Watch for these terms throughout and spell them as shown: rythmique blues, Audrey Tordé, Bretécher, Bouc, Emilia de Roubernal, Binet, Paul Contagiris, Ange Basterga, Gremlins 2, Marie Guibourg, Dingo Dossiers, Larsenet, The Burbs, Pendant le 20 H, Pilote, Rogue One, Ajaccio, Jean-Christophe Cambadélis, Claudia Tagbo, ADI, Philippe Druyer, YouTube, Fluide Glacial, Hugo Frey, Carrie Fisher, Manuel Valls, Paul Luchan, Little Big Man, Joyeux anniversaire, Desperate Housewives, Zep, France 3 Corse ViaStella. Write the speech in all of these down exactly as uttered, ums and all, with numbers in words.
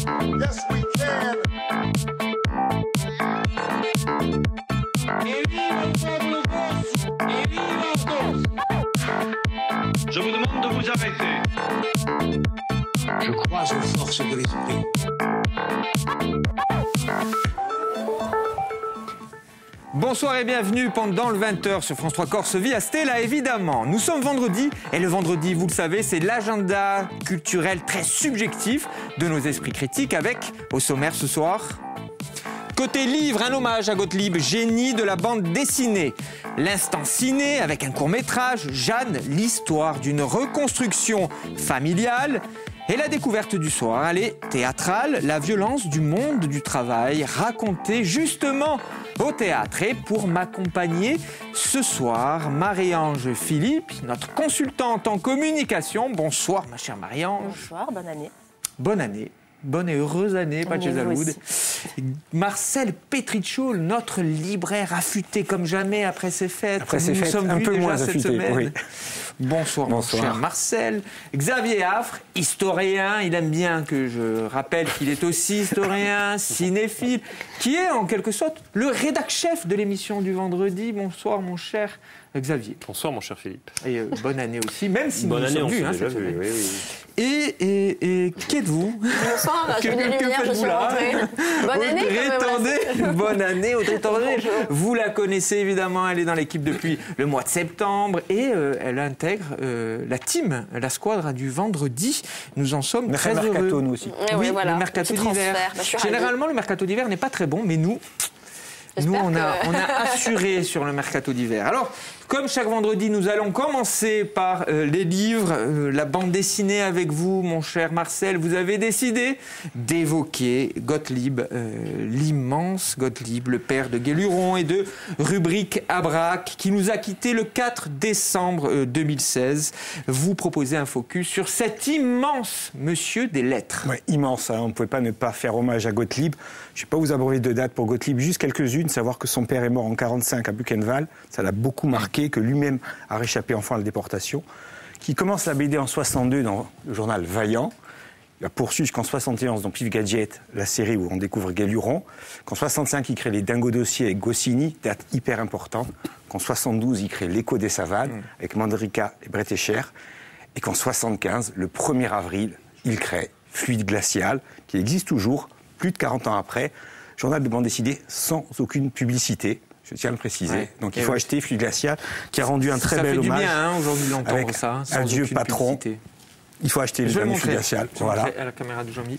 Yes, we can. Je vous demande de vous arrêter. Je croise aux forces de l'esprit. Bonsoir et bienvenue pendant le vingt heures sur France trois Corse-Vie à Stella, évidemment. Nous sommes vendredi, et le vendredi, vous le savez, c'est l'agenda culturel très subjectif de nos esprits critiques avec, au sommaire ce soir... Côté livre, un hommage à Gotlib, génie de la bande dessinée. L'instant ciné avec un court-métrage, Jeanne, l'histoire d'une reconstruction familiale. Et la découverte du soir, elle est théâtrale, la violence du monde du travail, racontée justement au théâtre. Et pour m'accompagner ce soir, Marie-Ange Filippi, notre consultante en communication. Bonsoir ma chère Marie-Ange. Bonsoir, bonne année. Bonne année. Bonne et heureuse année, Patches Aloud. Marcel Petrichol, notre libraire affûté comme jamais après ses fêtes. Après ses fêtes, nous sommes un peu moins affûtés, oui. Bonsoir, bonsoir, cher Marcel. Xavier Affre, historien, il aime bien que je rappelle qu'il est aussi historien, cinéphile, qui est en quelque sorte le rédac-chef de l'émission du vendredi. Bonsoir, mon cher Xavier. Bonsoir, mon cher Philippe. Et euh, bonne année aussi, même si bonne nous sommes vus. Hein, cette année. Oui, oui. Et, et, et qu'êtes-vous? Bonsoir, bah, que, que, lumière, que je suis rentrée. Bonne année, Audrey. Bonne année, Audrey Tordé. Vous la connaissez, évidemment, elle est dans l'équipe depuis le mois de septembre et euh, elle intègre euh, la team, la squadra du vendredi. Nous en sommes mais très heureux. Le mercato, nous aussi. Et oui, oui voilà, le mercato d'hiver. Bah, généralement, le mercato d'hiver n'est pas très bon, mais nous... Nous, on a, on a assuré sur le mercato d'hiver. Alors, comme chaque vendredi, nous allons commencer par euh, les livres, euh, la bande dessinée avec vous, mon cher Marcel. Vous avez décidé d'évoquer Gotlib, euh, l'immense Gotlib, le père de Géluron et de Rubrik-Abrak, qui nous a quittés le quatre décembre deux mille seize. Vous proposez un focus sur cet immense monsieur des lettres. Ouais, immense, hein, on ne pouvait pas ne pas faire hommage à Gotlib. Je ne vais pas vous abreuver de dates pour Gotlib, juste quelques-unes. Savoir que son père est mort en mille neuf cent quarante-cinq à Buchenwald, ça l'a beaucoup marqué, que lui-même a réchappé enfant à la déportation, qui commence la B D en soixante-deux dans le journal Vaillant, il a poursuivi jusqu'en soixante et onze dans Pif Gadget, la série où on découvre Géluron, qu'en soixante-cinq il crée les Dingo Dossiers avec Goscinny, date hyper importante, qu'en soixante-douze il crée l'écho des savanes avec Mandryka et Bretécher, et qu'en soixante-quinze, le premier avril, il crée Fluide Glacial, qui existe toujours, plus de quarante ans après, journal de bande dessinée sans aucune publicité, je tiens à le préciser. Ouais. Donc il faut oui. acheter Fluide Glacial, qui a rendu un très ça bel hommage. Ça fait du bien hein, aujourd'hui d'entendre ça. Sans adieu patron. Publicité. Il faut acheter le Fluide Glacial. Voilà. À la caméra de Jean-Mi.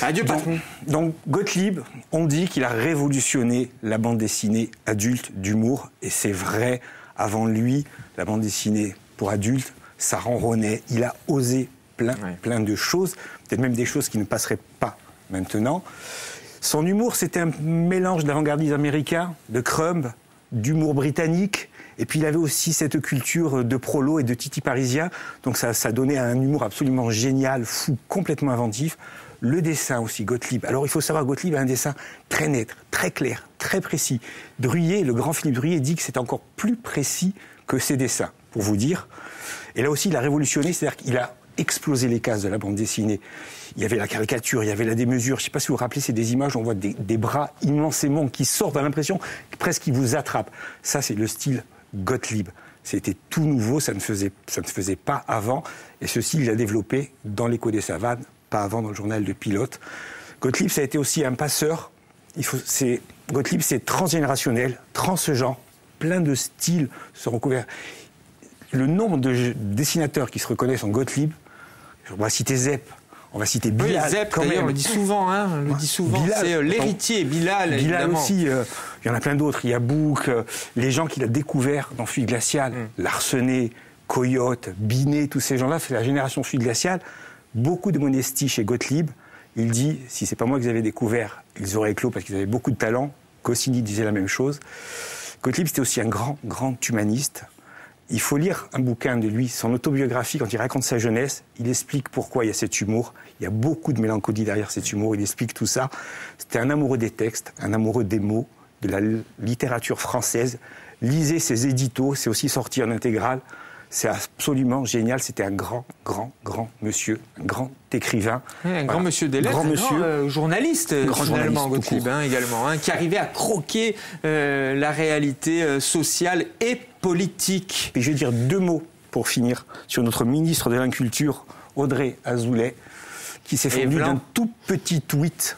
Adieu donc, patron. Donc Gotlib, on dit qu'il a révolutionné la bande dessinée adulte d'humour, et c'est vrai. Avant lui, la bande dessinée pour adultes, ça ronronnait. Il a osé plein, ouais. plein de choses, peut-être même des choses qui ne passeraient pas maintenant. Son humour, c'était un mélange d'avant-gardistes américains, de crumb, d'humour britannique. Et puis, il avait aussi cette culture de prolo et de titi parisien. Donc, ça, ça donnait un humour absolument génial, fou, complètement inventif. Le dessin aussi, Gotlib. Alors, il faut savoir, Gotlib a un dessin très net, très clair, très précis. Druyer, le grand Philippe Druyer, dit que c'est encore plus précis que ses dessins, pour vous dire. Et là aussi, il a révolutionné, c'est-à-dire qu'il a exploser les cases de la bande dessinée. Il y avait la caricature, il y avait la démesure. Je ne sais pas si vous vous rappelez, c'est des images où on voit des, des bras immensément qui sortent, à l'impression presque qu'ils vous attrapent. Ça, c'est le style Gotlib. C'était tout nouveau, ça ne, faisait, ça ne faisait pas avant. Et ce style, il l'a développé dans l'écho des savanes, pas avant dans le journal de pilote. Gotlib, ça a été aussi un passeur. Il faut, c'est, Gotlib, c'est transgénérationnel, transgenre, plein de styles se recouvrent. Le nombre de dessinateurs qui se reconnaissent en Gotlib, on va citer Zep, on va citer Bilal. Oui, Zep, d'ailleurs, on le dit souvent, hein, on le dit souvent, c'est euh, l'héritier, Bilal, Bilal évidemment. aussi, il euh, y en a plein d'autres, il y a Bouc, euh, les gens qu'il a découverts dans Fluide Glacial, mm. Larsenet, Coyote, Binet, tous ces gens-là, c'est la génération Fluide Glacial. Beaucoup de modestie chez Gotlib. Il dit, si c'est pas moi qu'ils avaient découvert, ils auraient éclos parce qu'ils avaient beaucoup de talent. Goscinny disait la même chose. Gotlib, c'était aussi un grand, grand humaniste. Il faut lire un bouquin de lui, son autobiographie, quand il raconte sa jeunesse. Il explique pourquoi il y a cet humour. Il y a beaucoup de mélancolie derrière cet humour. Il explique tout ça. C'était un amoureux des textes, un amoureux des mots, de la littérature française. Lisez ses éditos, c'est aussi sorti en intégrale. C'est absolument génial. C'était un grand, grand, grand monsieur, un grand écrivain. Oui, un voilà. grand monsieur des lettres, grand monsieur, grand, euh, journaliste, grand finalement, journaliste Gotlib, hein, également, hein, qui arrivait à croquer euh, la réalité euh, sociale et politique. Et je vais dire deux mots pour finir sur notre ministre de la Culture, Audrey Azoulay, qui s'est fondue d'un tout petit tweet.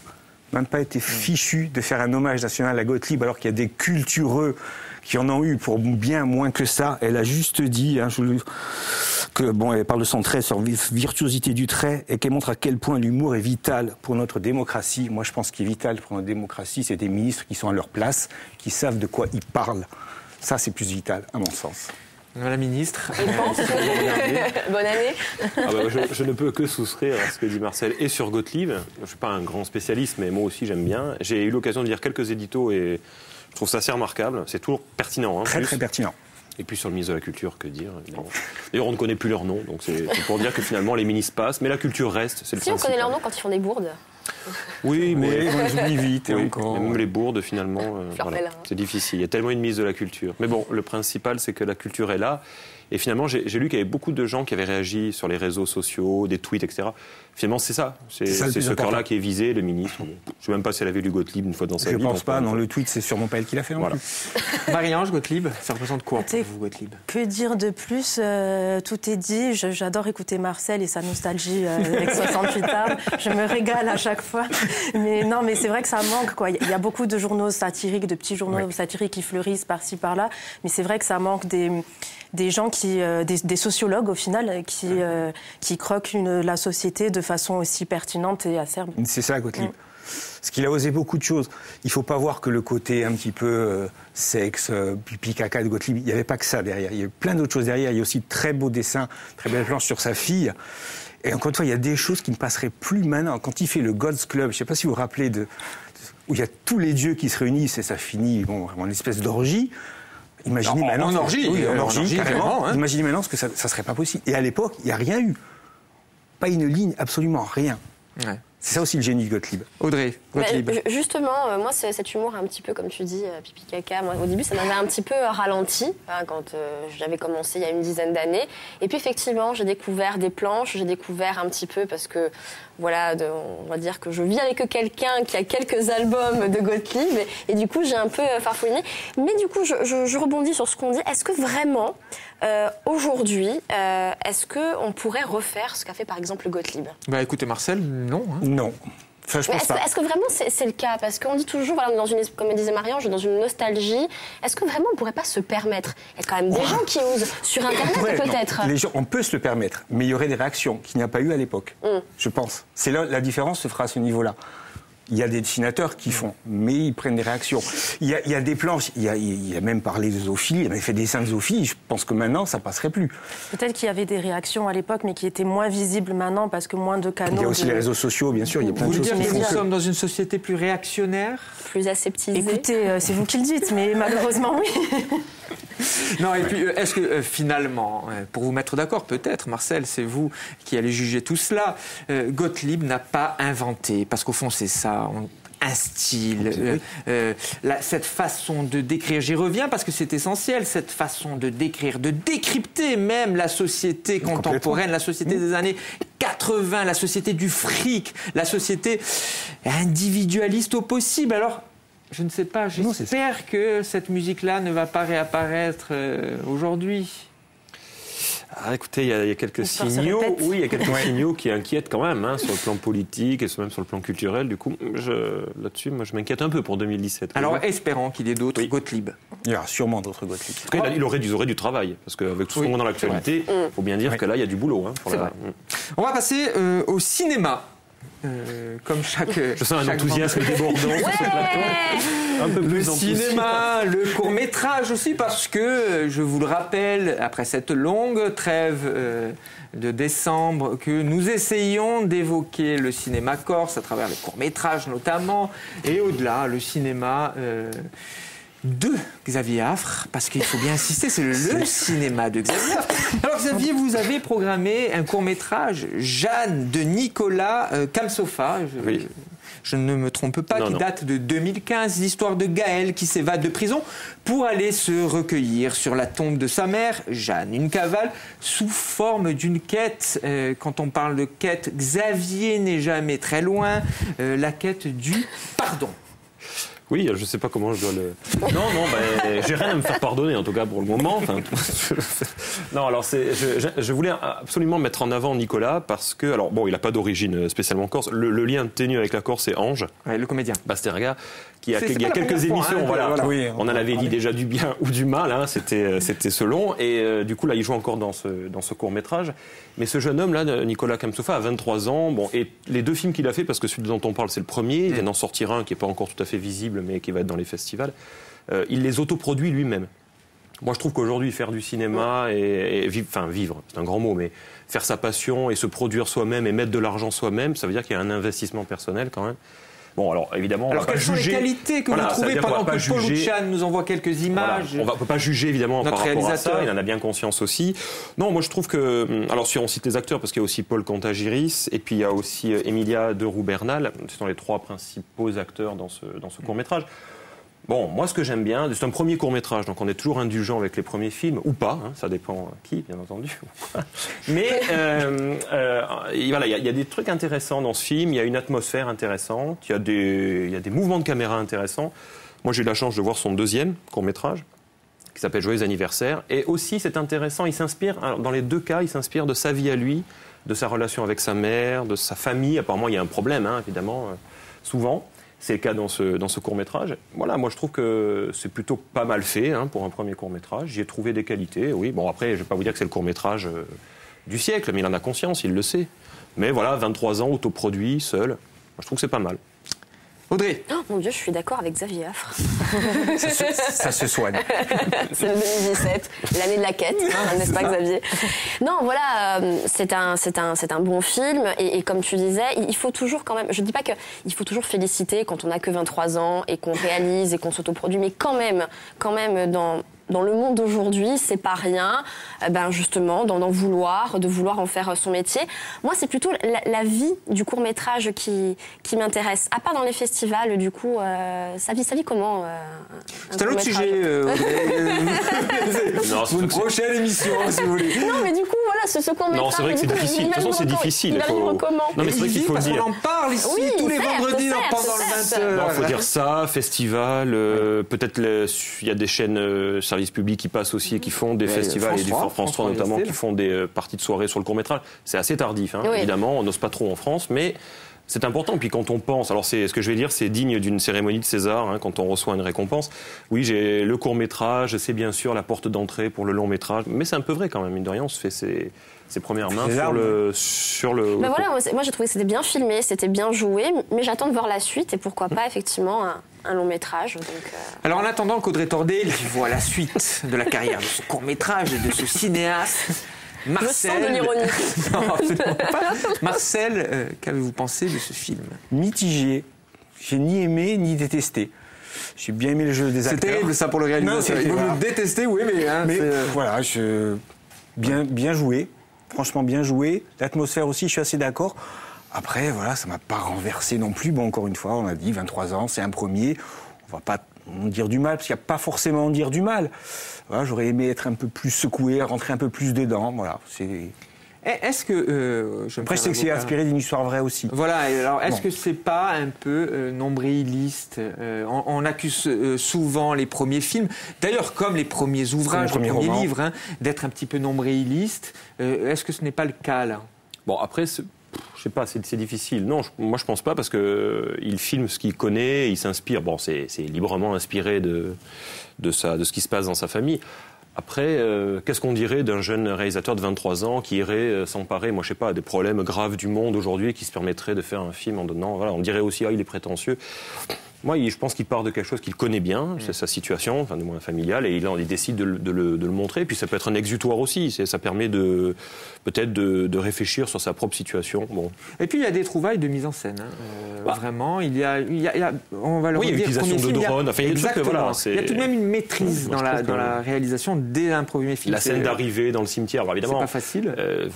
N'a même pas été fichu de faire un hommage national à Gotlib, alors qu'il y a des cultureux qui en ont eu pour bien moins que ça. Elle a juste dit, hein, je le... que, bon, elle parle de son trait, sur virtuosité du trait, et qu'elle montre à quel point l'humour est vital pour notre démocratie. Moi, je pense qu'il est vital pour notre démocratie, c'est des ministres qui sont à leur place, qui savent de quoi ils parlent. Ça, c'est plus vital, à mon sens. Madame la ministre, je pense. Bonne année. Ah bah je, je ne peux que souscrire à ce que dit Marcel. Et sur Gotlib, je ne suis pas un grand spécialiste, mais moi aussi j'aime bien. J'ai eu l'occasion de lire quelques éditos et je trouve ça assez remarquable. C'est toujours pertinent. Hein, très plus. très pertinent. Et puis sur le ministre de la Culture, que dire évidemment. D'ailleurs, on ne connaît plus leur nom, donc c'est pour dire que finalement les ministres passent, mais la culture reste. C'est le si principe. On connaît leur nom quand ils font des bourdes. Oui, mais on les oublie vite. Et oui, encore... Même les bourdes, finalement, euh, voilà, hein. C'est difficile. Il y a tellement une mise de la culture. Mais bon, le principal, c'est que la culture est là. Et finalement, j'ai lu qu'il y avait beaucoup de gens qui avaient réagi sur les réseaux sociaux, des tweets, et cetera. Finalement, c'est ça. C'est ce cœur-là qui est visé, le ministre. Je ne sais même pas si elle avait lu Gotlib une fois dans sa vie. Je ne pense pas. Non, le tweet, c'est sûrement pas elle qui l'a fait. Voilà. Marie-Ange, Gotlib, ça représente quoi pour vous, Gotlib? Que dire de plus? euh, Tout est dit. J'adore écouter Marcel et sa nostalgie euh, avec soixante-huit armes. Je me régale à chaque fois. Mais non, mais c'est vrai que ça manque, quoi. Il y a beaucoup de journaux satiriques, de petits journaux oui. satiriques qui fleurissent par-ci, par-là. Mais c'est vrai que ça manque des... des gens qui, euh, des, des sociologues au final, qui, euh, qui croquent une, la société de façon aussi pertinente et acerbe. C'est ça, Gotlib. Mm. Parce qu'il a osé beaucoup de choses. Il ne faut pas voir que le côté un petit peu euh, sexe, euh, pipi, caca de Gotlib, il n'y avait pas que ça derrière. Il y a eu plein d'autres choses derrière. Il y a aussi de très beaux dessins, très belles planches sur sa fille. Et encore une fois, il y a des choses qui ne passeraient plus maintenant. Quand il fait le God's Club, je ne sais pas si vous vous rappelez, de, de, où il y a tous les dieux qui se réunissent et ça finit bon, en espèce d'orgie. Imaginez non, maintenant, en orgie, oui, en orgie, carrément. Hein. Imaginez maintenant que ça ne serait pas possible. Et à l'époque, il n'y a rien eu. Pas une ligne, absolument rien. Ouais. C'est ça aussi le génie de Gotlib. Audrey, Gotlib. Bah, justement, euh, moi, cet humour un petit peu, comme tu dis, euh, pipi caca, moi, au début, ça m'avait un petit peu ralenti hein, quand euh, j'avais commencé il y a une dizaine d'années. Et puis, effectivement, j'ai découvert des planches, j'ai découvert un petit peu parce que, voilà, de, on va dire que je vis avec quelqu'un qui a quelques albums de Gotlib et, et du coup, j'ai un peu euh, farfouillé. Mais du coup, je, je, je rebondis sur ce qu'on dit. Est-ce que vraiment, euh, aujourd'hui, est-ce euh, qu'on pourrait refaire ce qu'a fait, par exemple, Gotlib? Bah, écoutez, Marcel, non, hein. Non. Enfin, je pense pas. Est-ce que vraiment c'est le cas? Parce qu'on dit toujours, voilà, dans une, comme disait Marie-Ange, dans une nostalgie. Est-ce que vraiment on ne pourrait pas se permettre? Il y a quand même des gens qui osent sur Internet peut-être. Les gens, on peut se le permettre, mais il y aurait des réactions qu'il n'y a pas eu à l'époque. Mm. Je pense. C'est là la différence se fera à ce niveau-là. Il y a des dessinateurs qui font, mais ils prennent des réactions. Il y a, il y a des planches, il y a, il y a même parlé de Zophie, il a même fait des dessins de Zophie, je pense que maintenant, ça passerait plus. Peut-être qu'il y avait des réactions à l'époque, mais qui étaient moins visibles maintenant, parce que moins de canaux... Il y a aussi de... les réseaux sociaux, bien sûr, il y a plein de choses qui font. Vous voulez dire que nous sommes dans une société plus réactionnaire? Plus aseptisée? Écoutez, euh, c'est vous qui le dites, mais malheureusement, oui. Non, et puis, est-ce que euh, finalement, pour vous mettre d'accord, peut-être, Marcel, c'est vous qui allez juger tout cela, euh, Gotlib n'a pas inventé, parce qu'au fond, c'est ça, un style, euh, euh, la, cette façon de décrire, j'y reviens parce que c'est essentiel, cette façon de décrire, de décrypter même la société contemporaine, la société des années quatre-vingts, la société du fric, la société individualiste au possible. Alors, je ne sais pas, j'espère que cette musique-là ne va pas réapparaître euh, aujourd'hui. Ah, écoutez, il y a, il y a quelques signaux, oui, il y a quelques signaux qui inquiètent quand même, hein, sur le plan politique et même sur le plan culturel. Du coup, là-dessus, moi, je m'inquiète un peu pour deux mille dix-sept. Alors, espérons qu'il y ait d'autres oui. Gotlib. Il y aura sûrement d'autres Gotlib. En tout cas, oh. il aurait, il aurait du travail, parce qu'avec tout ce oui. qu'on a dans l'actualité, il faut bien dire oui. que là, il y a du boulot. Hein, pour la... vrai. On va passer euh, au cinéma. Euh, comme chaque... Je sens un enthousiasme débordant ouais sur ce plateau. Un peu plus le cinéma, le court-métrage aussi, parce que, je vous le rappelle, après cette longue trêve euh, de décembre, que nous essayons d'évoquer le cinéma corse, à travers les courts-métrages notamment, et au-delà, le cinéma... Euh, de Xavier Affre, parce qu'il faut bien insister, c'est le, le cinéma de Xavier Affre. Alors Xavier, vous avez programmé un court-métrage, Jeanne, de Nicolas euh, Kamsoufa. Je, oui. je ne me trompe pas, non, qui non. date de deux mille quinze, l'histoire de Gaël qui s'évade de prison pour aller se recueillir sur la tombe de sa mère, Jeanne. Une cavale sous forme d'une quête. Euh, quand on parle de quête, Xavier n'est jamais très loin. Euh, la quête du pardon. Oui, je sais pas comment je dois le... Non, non, ben, j'ai rien à me faire pardonner, en tout cas pour le moment. Enfin, non, alors, c'est, je, je voulais absolument mettre en avant Nicolas parce que... Alors, bon, il n'a pas d'origine spécialement corse. Le, le lien ténu avec la Corse, c'est Ange. Ouais, le comédien. Basterga, qui a, il y a quelques émissions, hein, voilà, voilà. Oui, on en avait dit déjà du bien ou du mal, hein, c'était selon. Et euh, du coup, là, il joue encore dans ce, dans ce court-métrage. Mais ce jeune homme-là, Nicolas Kamsoufa, a vingt-trois ans. Bon, et les deux films qu'il a fait, parce que celui dont on parle, c'est le premier. Il vient d'en sortir un qui n'est pas encore tout à fait visible, mais qui va être dans les festivals. Euh, il les autoproduit lui-même. Moi, je trouve qu'aujourd'hui, faire du cinéma et, et vivre, enfin vivre, c'est un grand mot, mais faire sa passion et se produire soi-même et mettre de l'argent soi-même, ça veut dire qu'il y a un investissement personnel quand même. Bon, alors évidemment, alors, on va quelles pas sont juger. Les qualités que voilà, vous trouvez pendant que Paul Luchan nous envoie quelques images voilà. On ne peut pas juger évidemment par rapport à ça, il en a bien conscience aussi. Non, moi je trouve que... Alors si on cite les acteurs, parce qu'il y a aussi Paul Contagiris, et puis il y a aussi Emilia de Roubernal, ce sont les trois principaux acteurs dans ce, dans ce court-métrage. Bon, moi ce que j'aime bien, c'est un premier court-métrage, donc on est toujours indulgent avec les premiers films, ou pas, hein, ça dépend qui, bien entendu. Mais euh, euh, voilà, il y, y a des trucs intéressants dans ce film, il y a une atmosphère intéressante, il y, y a des mouvements de caméra intéressants. Moi j'ai eu la chance de voir son deuxième court-métrage, qui s'appelle Joyeux anniversaire, et aussi c'est intéressant, il s'inspire, dans les deux cas, il s'inspire de sa vie à lui, de sa relation avec sa mère, de sa famille, apparemment il y a un problème, hein, évidemment, euh, souvent. C'est le cas dans ce, dans ce court-métrage. Voilà, moi je trouve que c'est plutôt pas mal fait hein, pour un premier court-métrage. J'y ai trouvé des qualités, oui. Bon, après, je ne vais pas vous dire que c'est le court-métrage euh, du siècle, mais il en a conscience, il le sait. Mais voilà, vingt-trois ans, autoproduit, seul. Moi, je trouve que c'est pas mal. Audrey. Oh mon Dieu, je suis d'accord avec Xavier Affre. ça, se, ça se soigne. C'est le deux mille dix-sept, l'année de la quête, n'est-ce pas ça. Xavier? Non, voilà, euh, c'est un, c'est un, c'est un bon film. Et, et comme tu disais, il faut toujours quand même... Je ne dis pas qu'il faut toujours féliciter quand on n'a que vingt-trois ans et qu'on réalise et qu'on s'autoproduit, mais quand même, quand même dans... Dans le monde d'aujourd'hui, c'est pas rien, euh, ben justement, d'en vouloir, de vouloir en faire son métier. Moi, c'est plutôt la, la vie du court-métrage qui, qui m'intéresse. À part dans les festivals, du coup, euh, ça vit, ça vit comment euh, c'est un autre sujet. Euh, non, c'est une prochaine émission, si vous voulez. Non, mais du coup, voilà, ce, ce court-métrage... Non, c'est vrai que c'est difficile. De toute façon, c'est difficile. Il va vivre comment ? Non, mais c'est vrai qu'il faut le dire. On en parle ici oui, tous les vendredis pendant le vingt heures. Il faut dire ça, festival, euh, peut-être il y a des chaînes... Euh, publics qui passent aussi et qui font des et festivals France et du Fort France trois notamment qui font des parties de soirée sur le court-métrage. C'est assez tardif, hein, oui. Évidemment, on n'ose pas trop en France, mais c'est important. Puis quand on pense, alors c'est ce que je vais dire, c'est digne d'une cérémonie de César, hein, quand on reçoit une récompense. Oui, j'ai le court-métrage, c'est bien sûr la porte d'entrée pour le long-métrage, mais c'est un peu vrai quand même, mine de rien, on se fait ses... Ses premières mains sur le, sur le... Ben voilà, moi j'ai trouvé que c'était bien filmé, c'était bien joué, mais j'attends de voir la suite et pourquoi pas effectivement un, un long métrage. Donc, euh... Alors en attendant qu'Audrey Tordel voit la suite de la carrière de ce court métrage et de ce cinéaste, Marcel... Je sens de l'ironie. Marcel, euh, qu'avez-vous pensé de ce film? Mitigé. J'ai ni aimé ni détesté. J'ai bien aimé le jeu des acteurs. C'est terrible ça pour le réalisateur. Vous voilà. Le détestez, oui, mais... Hein, mais voilà, je... bien, bien joué. Franchement bien joué, l'atmosphère aussi, je suis assez d'accord. Après, voilà, ça ne m'a pas renversé non plus. Bon, encore une fois, on a dit vingt-trois ans, c'est un premier. On ne va pas dire du mal, parce qu'il n'y a pas forcément à dire du mal. Voilà, j'aurais aimé être un peu plus secoué, rentrer un peu plus dedans. Voilà, c'est... Est-ce que... Euh, je Après, c'est que c'est inspiré d'une histoire vraie aussi. Voilà, alors est-ce bon. que c'est pas un peu euh, nombriliste euh, on, on accuse euh, souvent les premiers films, d'ailleurs comme les premiers ouvrages, les premiers, les premiers livres, hein, d'être un petit peu nombriliste. Euh, est-ce que ce n'est pas le cas, là? Bon, après, je sais pas, c'est difficile. Non, je, moi, je pense pas, parce qu'il euh, filme ce qu'il connaît, il s'inspire. Bon, c'est librement inspiré de, de, sa, de ce qui se passe dans sa famille. Après, euh, qu'est-ce qu'on dirait d'un jeune réalisateur de vingt-trois ans qui irait euh, s'emparer, moi je sais pas, des problèmes graves du monde aujourd'hui, qui se permettrait de faire un film en donnant... Voilà, on dirait aussi, ah, il est prétentieux. Moi, je pense qu'il part de quelque chose qu'il connaît bien, mmh. c'est sa situation, enfin du moins familiale, et il, il décide de le, de, le, de le montrer. Puis ça peut être un exutoire aussi, ça permet de peut-être de, de réfléchir sur sa propre situation. Bon. Et puis il y a des trouvailles de mise en scène, hein. euh, bah. vraiment. Il y a, il y a, il y a, on va le oui, redire. Oui, l'utilisation de drones. Enfin, il y a, exactement. Que, voilà, il y a tout de même une maîtrise mmh, dans, la, dans la réalisation dès un premier film. La scène d'arrivée dans le cimetière, alors, évidemment. C'est pas facile. Euh,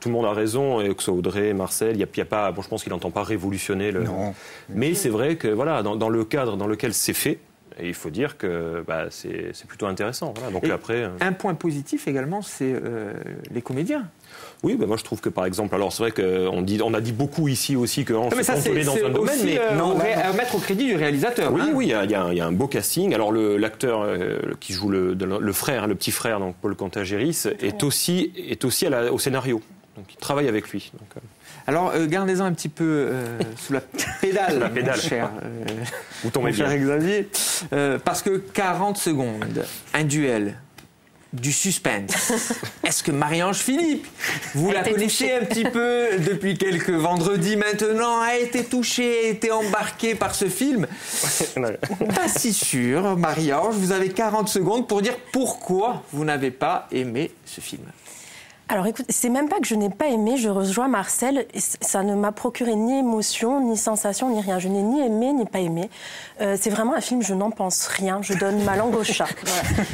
tout le monde a raison, et que ce soit Audrey, Marcel, il y a, il y a pas. Bon, je pense qu'il n'entend pas révolutionner le. Non. Mais c'est vrai que voilà, dans, dans le cadre dans lequel c'est fait, et il faut dire que bah, c'est plutôt intéressant. Voilà. Donc, après, euh... un point positif également, c'est euh, les comédiens. Oui, bah moi je trouve que par exemple, alors c'est vrai qu'on dit, on a dit beaucoup ici aussi que on se met dans un domaine, mais euh, non, non, non. mettre au crédit du réalisateur. Oui, hein. oui, il y, y, y a un beau casting. Alors l'acteur euh, qui joue le, le, le frère, le petit frère, donc Paul Contagiris, oh. est aussi est aussi à la, au scénario. Donc il travaille avec lui. Donc, euh... Alors, euh, gardez-en un petit peu euh, sous la pédale, la pédale. Mon cher, euh, vous tombez mon cher bien. Xavier, euh, parce que quarante secondes, un duel, du suspense. Est-ce que Marie-Ange Filippi, vous la connaissez touchée. un petit peu depuis quelques vendredis maintenant, a été touchée, a été embarquée par ce film? Pas si sûr, Marie-Ange, vous avez quarante secondes pour dire pourquoi vous n'avez pas aimé ce film. Alors écoute, c'est même pas que je n'ai pas aimé, je rejoins Marcel, ça ne m'a procuré ni émotion, ni sensation, ni rien. Je n'ai ni aimé, ni pas aimé. Euh, c'est vraiment un film, je n'en pense rien, je donne ma langue au chat. Voilà.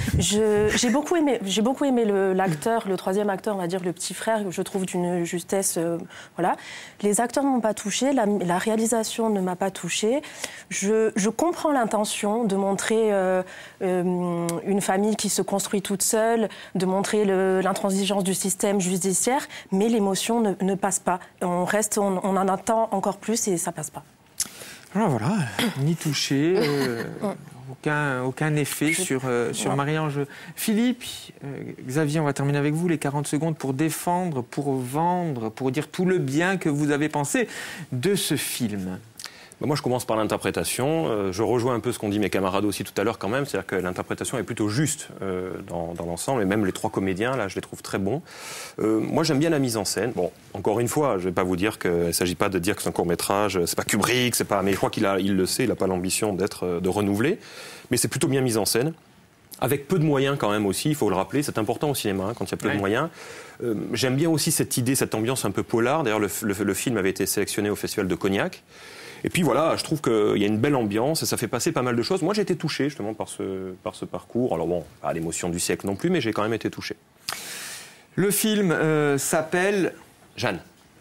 J'ai beaucoup aimé, j'ai beaucoup aimé l'acteur, le, le troisième acteur, on va dire le petit frère, que je trouve d'une justesse... Euh, voilà. Les acteurs ne m'ont pas touchée, la, la réalisation ne m'a pas touchée. Je, je comprends l'intention de montrer euh, euh, une famille qui se construit toute seule, de montrer l'intransigeance du système judiciaire, mais l'émotion ne, ne passe pas. On reste, on, on en attend encore plus et ça passe pas. Alors voilà, ni touché, euh, aucun, aucun effet sur, euh, sur ouais. Marie-Ange Filippi. Euh, Xavier, on va terminer avec vous, les quarante secondes pour défendre, pour vendre, pour dire tout le bien que vous avez pensé de ce film. Moi, je commence par l'interprétation. Je rejoins un peu ce qu'ont dit mes camarades aussi tout à l'heure quand même. C'est-à-dire que l'interprétation est plutôt juste dans, dans l'ensemble. Et même les trois comédiens, là, je les trouve très bons. Euh, moi, j'aime bien la mise en scène. Bon, encore une fois, je ne vais pas vous dire qu'il ne s'agit pas de dire que c'est un court-métrage. C'est pas Kubrick, c'est pas... Mais je crois qu'il a, il le sait, il n'a pas l'ambition d'être, de renouveler. Mais c'est plutôt bien mis en scène. Avec peu de moyens quand même aussi, il faut le rappeler, c'est important au cinéma, hein, quand il y a peu ouais. de moyens. Euh, j'aime bien aussi cette idée, cette ambiance un peu polar. D'ailleurs, le, le, le film avait été sélectionné au Festival de Cognac. Et puis voilà, je trouve qu'il y a une belle ambiance et ça fait passer pas mal de choses. Moi, j'ai été touché justement par ce, par ce parcours. Alors bon, pas l'émotion du siècle non plus, mais j'ai quand même été touché. Le film euh, s'appelle Jeanne.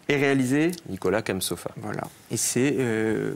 Et réalisé Nicolas Kamsoufa. Voilà. Et c'est euh,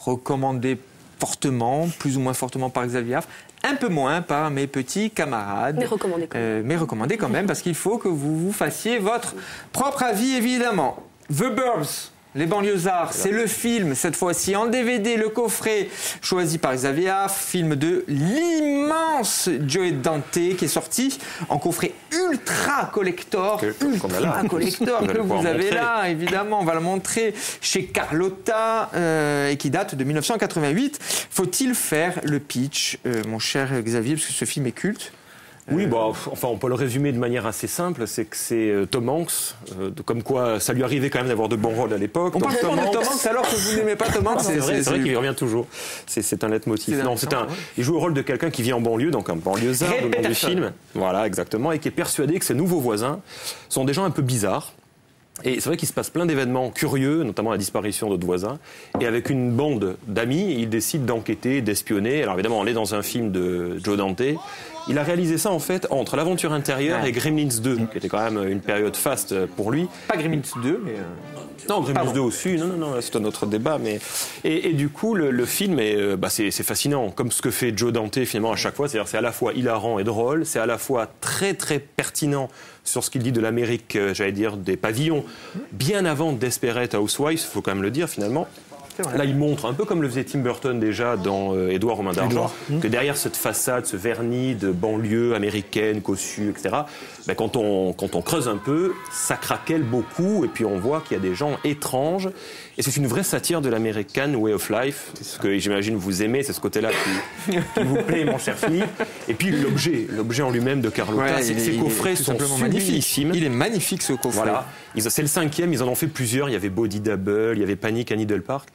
recommandé fortement, plus ou moins fortement par Xavier Affre, un peu moins par mes petits camarades. Mais recommandé quand même. Euh, mais recommandé quand même, parce qu'il faut que vous vous fassiez votre propre avis, évidemment. The Burbs. Les banlieusards, c'est le film, cette fois-ci en D V D, le coffret, choisi par Xavier Affre, film de l'immense Joe Dante, qui est sorti en coffret ultra collector, que, ultra collector que vous, vous avez montrer. là, évidemment, on va le montrer chez Carlotta, euh, et qui date de mille neuf cent quatre-vingt-huit. Faut-il faire le pitch, euh, mon cher Xavier, parce que ce film est culte? Oui, bah, enfin, on peut le résumer de manière assez simple, c'est que c'est Tom Hanks, euh, comme quoi ça lui arrivait quand même d'avoir de bons rôles à l'époque. On parle Tom Hanks. de Tom Hanks alors que vous n'aimez pas Tom Hanks. C'est vrai, vrai qu'il revient toujours. C'est un leitmotiv. Non, c'est un. Ouais. Il joue le rôle de quelqu'un qui vit en banlieue, donc un banlieusard au moment du film. Voilà, exactement, et qui est persuadé que ses nouveaux voisins sont des gens un peu bizarres. Et c'est vrai qu'il se passe plein d'événements curieux, notamment la disparition d'autres voisins. Et avec une bande d'amis, il décide d'enquêter, d'espionner. Alors évidemment, on est dans un film de Joe Dante. Il a réalisé ça en fait entre L'Aventure Intérieure ouais. et Gremlins deux, qui était quand même une période faste pour lui. Pas Gremlins deux, mais... Euh... Non, Gremlins deux aussi, non, non, non, c'est un autre débat. Mais... Et, et du coup, le, le film, est, bah, c'est fascinant, comme ce que fait Joe Dante finalement à chaque fois. C'est-à-dire c'est à la fois hilarant et drôle, c'est à la fois très très pertinent sur ce qu'il dit de l'Amérique, j'allais dire, des pavillons, bien avant Desperate Housewives, il faut quand même le dire, finalement. Là, il montre, un peu comme le faisait Tim Burton déjà dans euh, Édouard Romain d'Argent, que derrière cette façade, ce vernis de banlieue américaine, cossue, et cetera, ben, quand, on, quand on creuse un peu, ça craquelle beaucoup, et puis on voit qu'il y a des gens étranges. Et c'est une vraie satire de l'American Way of Life, ce que j'imagine vous aimez, c'est ce côté-là qui, qui vous plaît, mon cher Philippe. Et puis l'objet, l'objet en lui-même de Carlotta, ouais, ses coffrets sont magnifiques. Il est magnifique, ce coffret. Voilà. C'est le cinquième, ils en ont fait plusieurs. Il y avait Body Double, il y avait Panic à Needle Park.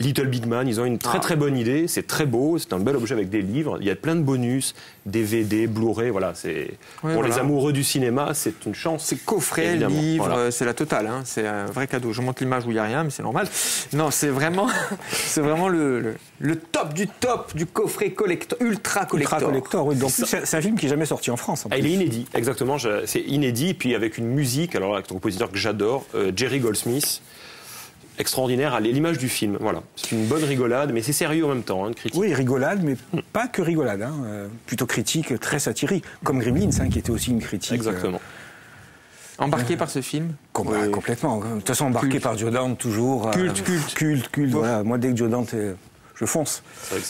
Little Big Man, ils ont une très très bonne idée, c'est très beau, c'est un bel objet avec des livres, il y a plein de bonus, D V D, Blu-ray, voilà, c'est ouais, pour voilà. les amoureux du cinéma, c'est une chance. C'est coffret, livre, voilà. C'est la totale, hein. C'est un vrai cadeau. Je montre l'image où il n'y a rien, mais c'est normal. Non, c'est vraiment, c'est vraiment le, le, le top du top du coffret collector, ultra collector. Ultra collector, oui. Donc c'est un film qui n'est jamais sorti en France. En plus. Il est inédit, exactement, c'est inédit, puis avec une musique, alors avec un compositeur que j'adore, euh, Jerry Goldsmith. Extraordinaire à l'image du film. Voilà. C'est une bonne rigolade, mais c'est sérieux en même temps, hein, critique. Oui, rigolade, mais hmm. pas que rigolade. Hein. Euh, plutôt critique, très satirique, comme Gremlins, hein, qui était aussi une critique. Exactement. Euh... Embarqué euh... par ce film Com euh... Complètement. De toute façon, embarqué culte. par Joe Dante, toujours. Culte, euh... culte. Culte, culte. Bon. Voilà. Moi, dès que Joe Dante est... je fonce.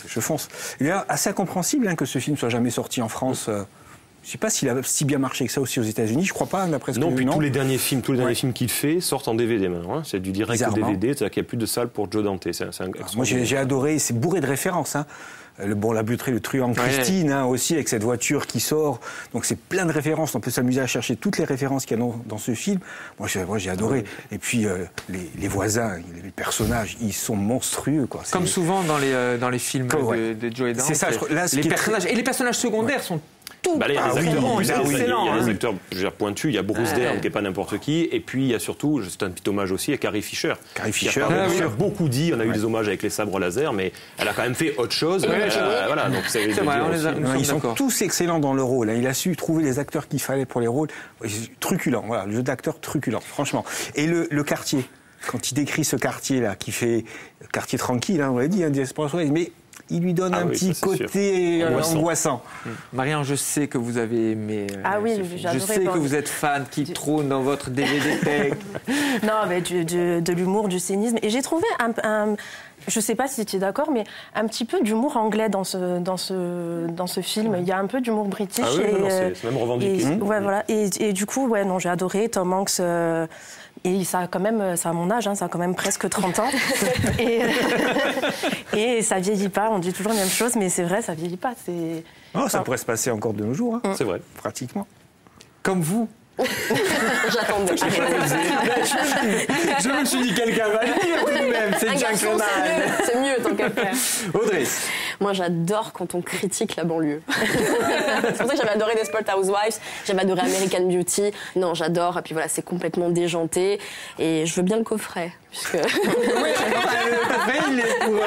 Je fonce. Il est assez incompréhensible hein, que ce film soit jamais sorti en France. Oui. Euh... Je ne sais pas s'il a si bien marché que ça aussi aux États-Unis, je ne crois pas, d'après ce que j'ai vu. Non, puis tous les derniers films, tous les derniers ouais. films qu'il fait sortent en D V D maintenant. Hein. C'est du direct au D V D, c'est-à-dire qu'il n'y a plus de salle pour Joe Dante. C'est un, c'est un... Moi, j'ai adoré, c'est bourré de références. Hein. Le, bon, la buterie, le truand Christine ouais. hein, aussi, avec cette voiture qui sort. Donc c'est plein de références, on peut s'amuser à chercher toutes les références qu'il y a dans, dans ce film. Moi, j'ai moi, adoré. Ouais. Et puis, euh, les, les voisins, les personnages, ils sont monstrueux. Quoi. Comme souvent dans les, euh, dans les films Comme, ouais. de, de Joe Dante. C'est ça, je... Là, ce les personnages... très... Et les personnages secondaires ouais. sont... Bah, les ah, acteurs, oui, bizarre, oui. Il y a des acteurs je veux dire, pointus, il y a Bruce ouais. Dern qui n'est pas n'importe qui, et puis il y a surtout, c'est un petit hommage aussi, à Carrie Fisher. Carrie Fisher, on a beaucoup dit, on a eu ouais. des hommages avec les sabres laser, mais elle a quand même fait autre chose. Ouais, euh, euh, voilà, donc c'est vrai, on les a, nous Ils sont tous excellents dans le rôle, hein. Il a su trouver les acteurs qu'il fallait pour les rôles, truculent, voilà, le jeu d'acteur truculent, franchement. Et le, le quartier, quand il décrit ce quartier-là, qui fait quartier tranquille, hein, on l'a dit, hein, mais... il lui donne ah un oui, petit côté angoissant. angoissant. Marie-Ange, je sais que vous avez aimé. Ah oui, j'ai adoré. Je sais que vous êtes fan qui du... trône dans votre D V D tech. Non, mais du, du, de l'humour, du cynisme. Et j'ai trouvé un, un... je ne sais pas si tu es d'accord, mais un petit peu d'humour anglais dans ce, dans, ce, dans ce film. Il y a un peu d'humour british. Ah oui, c'est même revendiqué. Et, mmh. ouais, voilà. et, et du coup, ouais, non, j'ai adoré Tom Hanks... Euh... Et ça a quand même, ça a mon âge, hein, ça a quand même presque trente ans. et, et ça vieillit pas, on dit toujours la même chose, mais c'est vrai, ça vieillit pas. Oh, enfin, ça pourrait se passer encore de nos jours, hein. C'est vrai. Pratiquement. Comme vous. J'attendais. Je me suis dit, quelqu'un va venir tout de même, c'est bien qu'on a. C'est mieux, tant qu'à faire. Audrey. Moi, j'adore quand on critique la banlieue. C'est pour ça que j'avais adoré Desperate Housewives, j'avais adoré American Beauty. Non, j'adore. Et puis voilà, c'est complètement déjanté. Et je veux bien le coffret. Puisque... oui, le coffret, il est, pour...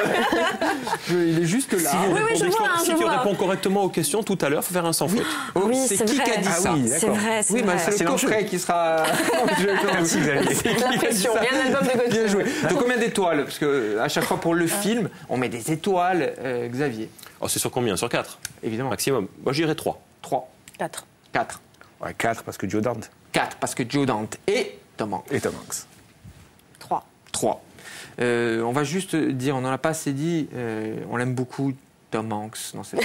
je, il est juste là. Si, oui, oui, je vois, si je tu vois. réponds correctement aux questions tout à l'heure, il faut faire un sans faute. Oh, oui, c'est qui qui a dit ah, ça oui, C'est vrai, c'est oui, bah, vrai. C'est le coffret qui sera... Merci, Xavier. C'est l'impression. Il y a un album de costume. Bien joué. Donc, combien d'étoiles? Parce qu'à chaque fois, pour le film, on met des étoiles, euh, Xavier. Oh, c'est sur combien? Sur quatre? Évidemment. Maximum. Moi, j'irais trois. trois. quatre. quatre. Ouais, quatre parce que Joe Dante. quatre parce que Joe Dante et Tom Hanks. Et Tom Hanks. trois. trois. Euh, on va juste dire, on n'en a pas assez dit, euh, on l'aime beaucoup, Tom Hanks, dans cette on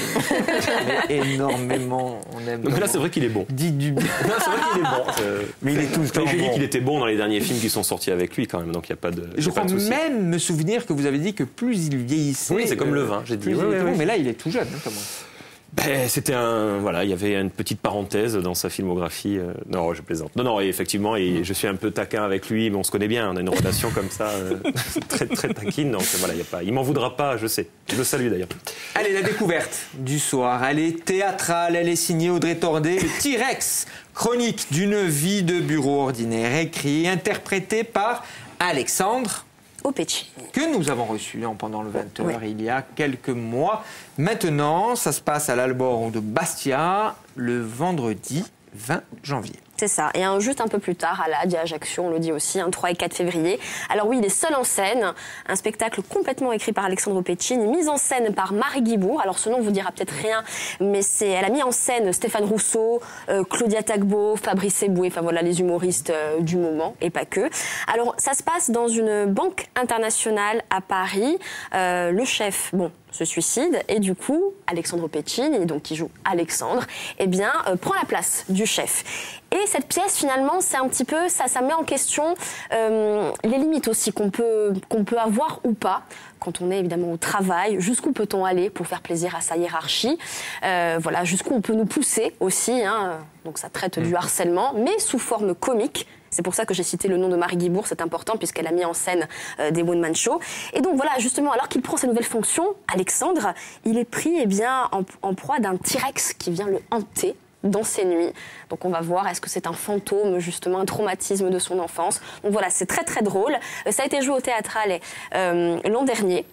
aime énormément, on aime... Donc là, c'est vrai qu'il est bon. Dis du bien. Non, c'est vrai qu'il est bon. Euh, mais il est tout le temps bon. J'ai dit qu'il était bon dans les derniers films qui sont sortis avec lui, quand même, donc il n'y a pas de Je crois même me souvenir que vous avez dit que plus il vieillissait... Oui, c'est comme le vin, j'ai dit. Oui, oui, oui, mais là, il est tout jeune, hein, Tom Hanks. Ben, c'était un voilà, il y avait une petite parenthèse dans sa filmographie. Euh, non, je plaisante. Non, non, et effectivement, et je suis un peu taquin avec lui, mais on se connaît bien, on a une relation comme ça, euh, très très taquine. Donc voilà, il y a pas, il m'en voudra pas, je sais. Je le salue d'ailleurs. Allez, la découverte du soir, elle est théâtrale, elle est signée Audrey Tordé, le T-Rex, chronique d'une vie de bureau ordinaire, écrit, interprété par Alexandre Pétine, que nous avons reçu en Pendant le vingt heures oui. il y a quelques mois. Maintenant, ça se passe à l'Alborg de Bastia le vendredi vingt janvier. C'est ça. Et un, juste un peu plus tard, à l'A D I Ajaccio, on le dit aussi, hein, trois et quatre février. Alors oui, il est seul en scène. Un spectacle complètement écrit par Alexandre Pétine, mise en scène par Marie Guibourg. Alors ce nom vous dira peut-être rien, mais c'est, elle a mis en scène Stéphane Rousseau, euh, Claudia Tagbo, Fabrice Eboué, enfin voilà les humoristes euh, du moment, et pas que. Alors ça se passe dans une banque internationale à Paris. Euh, le chef, bon... se suicide et du coup Alexandre Pétine, donc qui joue Alexandre, eh bien euh, prend la place du chef. Et cette pièce finalement c'est un petit peu ça, ça met en question euh, les limites aussi qu'on peut qu'on peut avoir ou pas quand on est évidemment au travail. Jusqu'où peut-on aller pour faire plaisir à sa hiérarchie? Euh, voilà, jusqu'où on peut nous pousser aussi. Hein. Donc ça traite mmh. du harcèlement, mais sous forme comique. C'est pour ça que j'ai cité le nom de Marie Guibourg, c'est important, puisqu'elle a mis en scène euh, des one-man shows. Et donc voilà, justement, alors qu'il prend ses nouvelles fonctions, Alexandre, il est pris eh bien, en, en proie d'un T-Rex qui vient le hanter dans ses nuits. Donc on va voir, est-ce que c'est un fantôme, justement, un traumatisme de son enfance. Donc voilà, c'est très très drôle. Ça a été joué au Théâtrale euh, l'an dernier.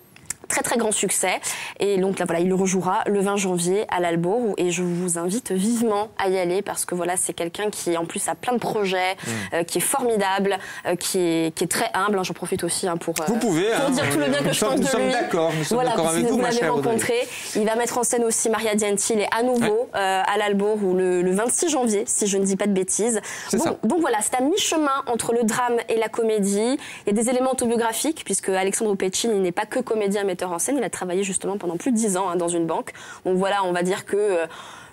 Très très grand succès. Et donc là voilà, il le rejouera le vingt janvier à l'Alborg, et je vous invite vivement à y aller, parce que voilà, c'est quelqu'un qui en plus a plein de projets, mmh. euh, qui est formidable, euh, qui, est, qui est très humble. J'en profite aussi hein, pour, euh, vous pouvez, pour hein, dire tout le bien que je pense de lui. Nous sommes d'accord, nous sommes d'accord avec vous, ma chère rencontré. Audrey. Il va mettre en scène aussi Maria Dianti, il est à nouveau ouais. euh, à l'Alborg le, le vingt-six janvier, si je ne dis pas de bêtises. Bon, donc voilà, c'est à mi-chemin entre le drame et la comédie. Il y a des éléments autobiographiques, puisque Alexandre Pétine n'est pas que comédien, mais en scène, il a travaillé justement pendant plus de dix ans hein, dans une banque. Donc voilà, on va dire que euh,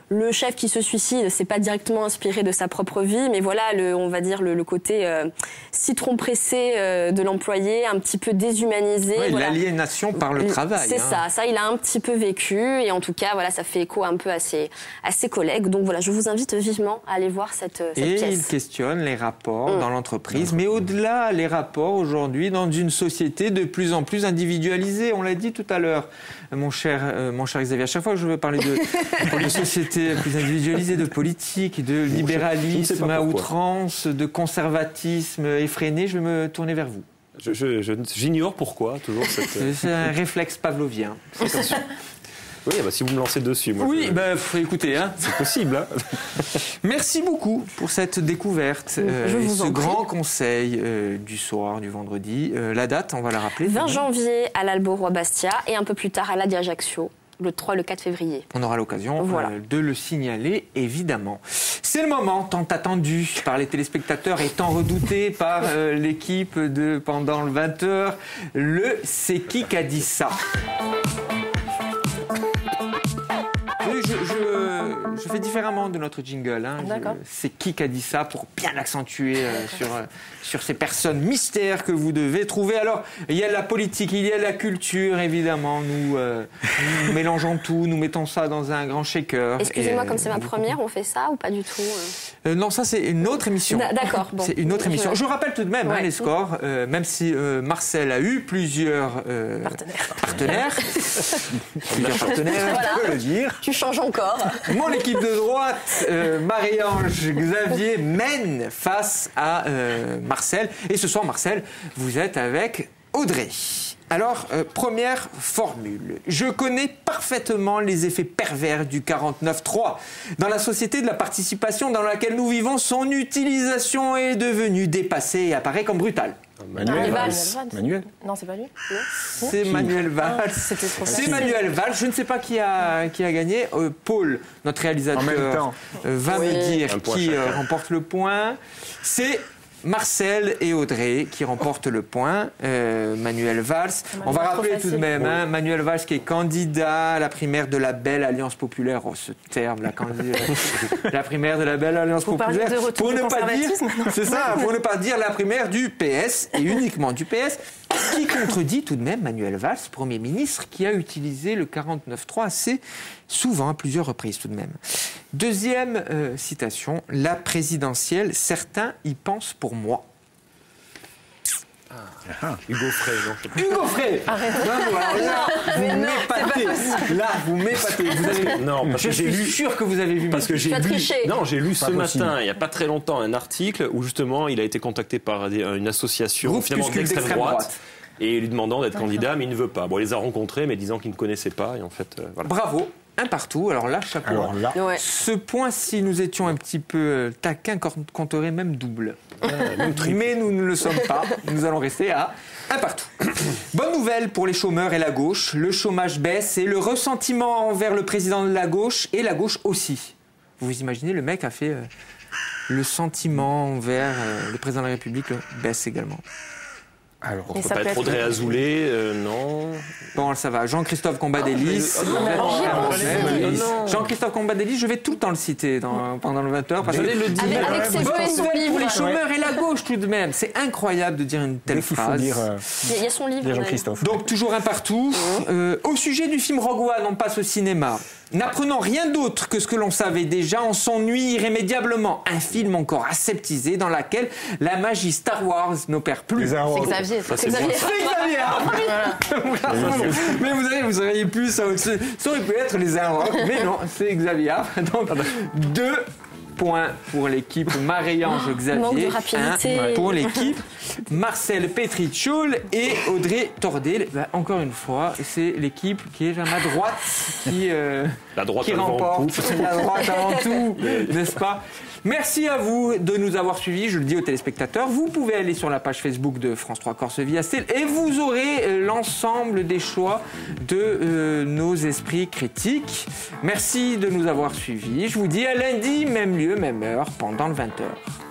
le chef qui se suicide, c'est pas directement inspiré de sa propre vie, mais voilà, le, on va dire le, le côté euh, citron pressé euh, de l'employé, un petit peu déshumanisé. Oui, voilà. L'aliénation par le travail. C'est hein. ça, ça il a un petit peu vécu, et en tout cas, voilà, ça fait écho un peu à ses, à ses collègues. Donc voilà, je vous invite vivement à aller voir cette, cette et pièce. Et il questionne les rapports mmh. dans l'entreprise, mais au-delà, les rapports aujourd'hui dans une société de plus en plus individualisée. On l'a dit tout à l'heure, mon cher, euh, mon cher Xavier, à chaque fois que je veux parler de, de société plus individualisée, de politique, de libéralisme à outrance, de conservatisme effréné, je vais me tourner vers vous. Je, je, je, j'ignore pourquoi, toujours. Cette... C'est un réflexe pavlovien. Oui, bah, si vous me lancez dessus. Moi, oui, je... bah, écoutez, hein. C'est possible. Hein. Merci beaucoup pour cette découverte. Oui, euh, je vous ce en grand prie. Conseil euh, du soir, du vendredi. Euh, la date, on va la rappeler. vingt janvier à l'Alborg à Bastia, et un peu plus tard à la Diajaccio. Le trois, le quatre février. On aura l'occasion voilà. euh, de le signaler, évidemment. C'est le moment tant attendu par les téléspectateurs et tant redouté par euh, l'équipe de Pendant le vingt heures. Le « C'est qui qui a dit ça ?» Je, je, je fais différemment de notre jingle. Hein. C'est qui qui a dit ça pour bien l'accentuer euh, sur, euh, sur ces personnes mystères que vous devez trouver. Alors, il y a la politique, il y a la culture, évidemment. Nous, euh, nous mélangeons tout, nous mettons ça dans un grand shaker. Excusez-moi, comme c'est ma première, on fait ça ou pas du tout euh, Non, ça c'est une autre émission. D'accord. Bon. C'est une autre émission. Je rappelle tout de même ouais. hein, les scores, euh, même si euh, Marcel a eu plusieurs euh, partenaires. Partenaires. plusieurs partenaires, voilà. Je peux le dire. Tu changes encore. Mon équipe de droite, euh, Marie-Ange, Xavier, mène face à euh, Marcel. Et ce soir, Marcel, vous êtes avec Audrey. Alors, euh, première formule. Je connais parfaitement les effets pervers du quarante-neuf trois. Dans la société de la participation dans laquelle nous vivons, son utilisation est devenue dépassée et apparaît comme brutale. Manuel Valls. Manuel. Non, c'est pas lui. C'est Manuel Valls. C'est Manuel Valls. Je ne sais pas qui a, qui a gagné. Euh, Paul, notre réalisateur, euh, va oui. me dire qui euh, remporte le point. C'est Marcel et Audrey qui remportent le point. Euh, Manuel Valls. On va rappeler tout de même hein, Manuel Valls qui est candidat à la primaire de la Belle Alliance Populaire. Oh, ce terme, la, la primaire de la Belle Alliance Vous Populaire. Pour ne pas dire, c'est ça, pour ne pas dire la primaire du P S et uniquement du P S, qui contredit tout de même Manuel Valls, Premier ministre, qui a utilisé le quarante-neuf trois assez souvent, à plusieurs reprises tout de même. Deuxième euh, citation, la présidentielle, certains y pensent pour moi. Ah. Ah. Hugo Frey, non. Hugo Frey. Là, vous m'épatez. Vous avez... Non, parce je que j'ai lu. Sûr que vous avez vu. Parce que j'ai lu. Triché. Non, j'ai lu pas ce possible. Matin, il n'y a pas très longtemps, un article où justement il a été contacté par des, une association Groupe finalement d'extrême droite. droite. Et lui demandant d'être candidat, mais il ne veut pas. Bon, il les a rencontrés, mais disant qu'il ne connaissait pas. Et en fait, euh, voilà. Bravo. Un partout. Alors là, chapeau. Alors là. Ouais. Ce point, si nous étions un petit peu taquins, compterait même double. Ah, même mais nous ne le sommes pas. Nous allons rester à un partout. Bonne nouvelle pour les chômeurs et la gauche. Le chômage baisse et le ressentiment envers le président de la gauche et la gauche aussi. Vous vous imaginez, le mec a fait euh, le sentiment envers euh, le président de la République euh, baisse également. Alors, on ne peut pas être Audrey Azoulay, euh, non. Comment ça va? Jean-Christophe Cambadélis. Jean-Christophe Cambadélis, je vais tout le temps le citer dans, pendant le vingt heures. Parce que le dire, avec, avec ses bonnes nouvelles pour les chômeurs ouais. et la gauche tout de même. C'est incroyable de dire une telle Dès phrase. Dire, euh, il y a son livre. Jean-Christophe. Donc toujours un partout. Mmh. Euh, au sujet du film Rogue One, on passe au cinéma. N'apprenant rien d'autre que ce que l'on savait déjà, on s'ennuie irrémédiablement. Un film encore aseptisé dans lequel la magie Star Wars n'opère plus. C'est Xavier. C'est Xavier. Mais vous savez, vous auriez pu, ça, ça aurait pu être les Arocs, mais non, c'est Xavier. Donc, deux points pour l'équipe Marie-Ange Xavier, un pour l'équipe Marcel Petrichoul et Audrey Tordel. Bah, encore une fois, c'est l'équipe qui est à ma droite qui, euh, la droite qui remporte. La droite avant tout, n'est-ce pas? Merci à vous de nous avoir suivis, je le dis aux téléspectateurs. Vous pouvez aller sur la page Facebook de France trois Corse-Via et vous aurez l'ensemble des choix de euh, nos esprits critiques. Merci de nous avoir suivis. Je vous dis à lundi, même lieu, même heure, pendant le vingt heures.